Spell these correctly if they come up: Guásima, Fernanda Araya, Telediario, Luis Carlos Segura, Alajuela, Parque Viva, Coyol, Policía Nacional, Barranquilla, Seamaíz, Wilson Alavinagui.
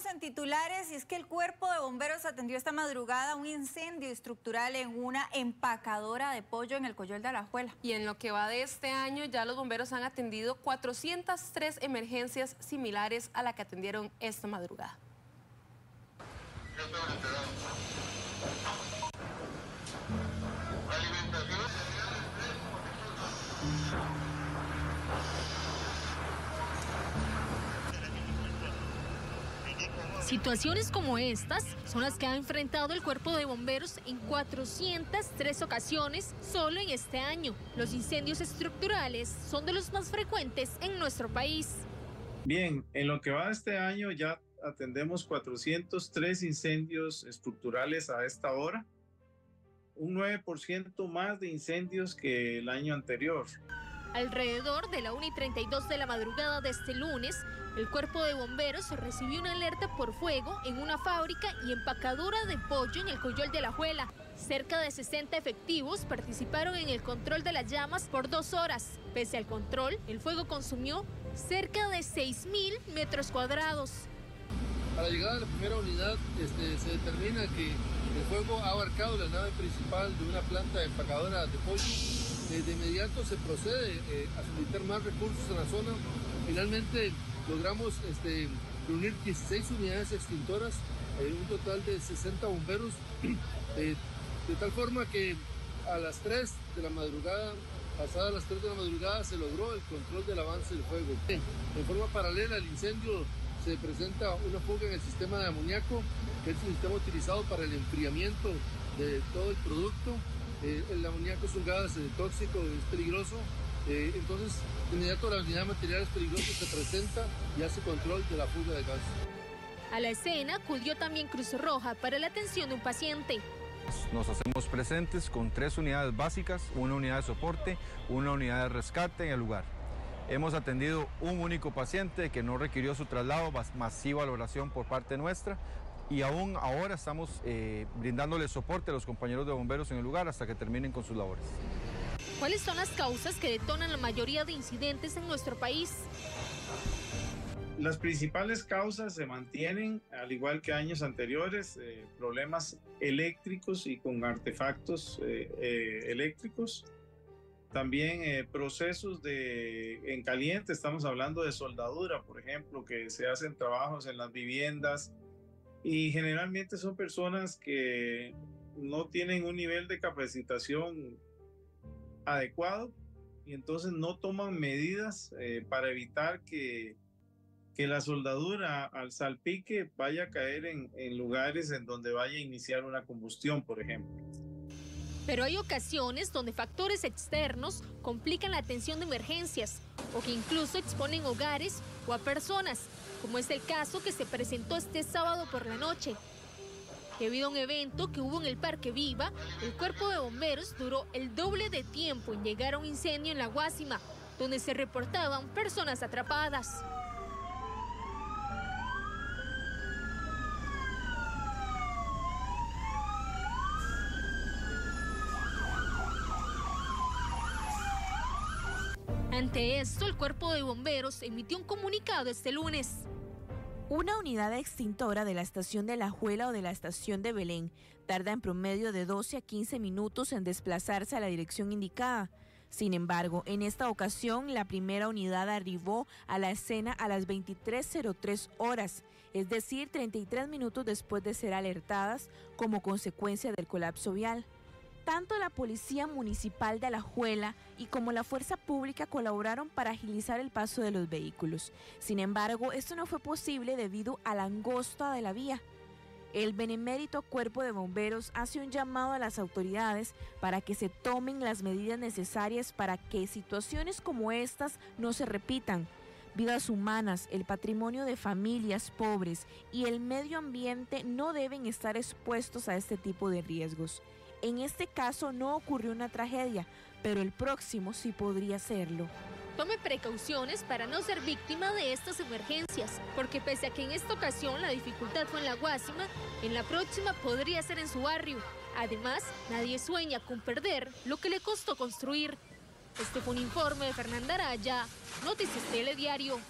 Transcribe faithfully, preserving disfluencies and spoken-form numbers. Estamos en titulares y es que el cuerpo de bomberos atendió esta madrugada un incendio estructural en una empacadora de pollo en el Coyol de Alajuela. Y en lo que va de este año ya los bomberos han atendido cuatrocientas tres emergencias similares a la que atendieron esta madrugada. Situaciones como estas son las que ha enfrentado el cuerpo de bomberos en cuatrocientas tres ocasiones solo en este año. Los incendios estructurales son de los más frecuentes en nuestro país. Bien, en lo que va de este año ya atendemos cuatrocientos tres incendios estructurales a esta hora, un nueve por ciento más de incendios que el año anterior. Alrededor de la una y treinta y dos de la madrugada de este lunes, el cuerpo de bomberos recibió una alerta por fuego en una fábrica y empacadora de pollo en el Coyol de Alajuela. Cerca de sesenta efectivos participaron en el control de las llamas por dos horas. Pese al control, el fuego consumió cerca de seis mil metros cuadrados. A la llegada de la primera unidad, este, se determina que el fuego ha abarcado la nave principal de una planta de empacadora de pollo. De inmediato se procede eh, a solicitar más recursos en la zona. Finalmente logramos este, reunir dieciséis unidades extintoras, eh, un total de sesenta bomberos, eh, de tal forma que a las tres de la madrugada, pasadas las tres de la madrugada, se logró el control del avance del fuego. En forma paralela al incendio se presenta una fuga en el sistema de amoníaco, que es el sistema utilizado para el enfriamiento de todo el producto. Eh, el amoníaco es un gas eh, tóxico, es peligroso, eh, entonces de inmediato la unidad de materiales peligrosos se presenta y hace control de la fuga de gas. A la escena acudió también Cruz Roja para la atención de un paciente. Nos hacemos presentes con tres unidades básicas, una unidad de soporte, una unidad de rescate en el lugar. Hemos atendido un único paciente que no requirió su traslado, masiva valoración por parte nuestra. Y aún ahora estamos eh, brindándole soporte a los compañeros de bomberos en el lugar hasta que terminen con sus labores. ¿Cuáles son las causas que detonan la mayoría de incidentes en nuestro país? Las principales causas se mantienen, al igual que años anteriores, eh, problemas eléctricos y con artefactos eh, eh, eléctricos. También eh, procesos de, en caliente, estamos hablando de soldadura, por ejemplo, que se hacen trabajos en las viviendas, y generalmente son personas que no tienen un nivel de capacitación adecuado y entonces no toman medidas eh, para evitar que, que la soldadura al salpique vaya a caer en, en lugares en donde vaya a iniciar una combustión, por ejemplo. Pero hay ocasiones donde factores externos complican la atención de emergencias o que incluso exponen hogares o a personas, como es el caso que se presentó este sábado por la noche. Debido a un evento que hubo en el Parque Viva, el cuerpo de bomberos duró el doble de tiempo en llegar a un incendio en la Guásima, donde se reportaban personas atrapadas. Ante esto, el cuerpo de bomberos emitió un comunicado este lunes. Una unidad extintora de la estación de Alajuela o de la estación de Belén tarda en promedio de doce a quince minutos en desplazarse a la dirección indicada. Sin embargo, en esta ocasión, la primera unidad arribó a la escena a las veintitrés cero tres horas, es decir, treinta y tres minutos después de ser alertadas como consecuencia del colapso vial. Tanto la Policía Municipal de Alajuela y como la Fuerza Pública colaboraron para agilizar el paso de los vehículos. Sin embargo, esto no fue posible debido a la angosta de la vía. El benemérito Cuerpo de Bomberos hace un llamado a las autoridades para que se tomen las medidas necesarias para que situaciones como estas no se repitan. Vidas humanas, el patrimonio de familias pobres y el medio ambiente no deben estar expuestos a este tipo de riesgos. En este caso no ocurrió una tragedia, pero el próximo sí podría serlo. Tome precauciones para no ser víctima de estas emergencias, porque pese a que en esta ocasión la dificultad fue en la Guásima, en la próxima podría ser en su barrio. Además, nadie sueña con perder lo que le costó construir. Este fue un informe de Fernanda Araya, Noticias Telediario.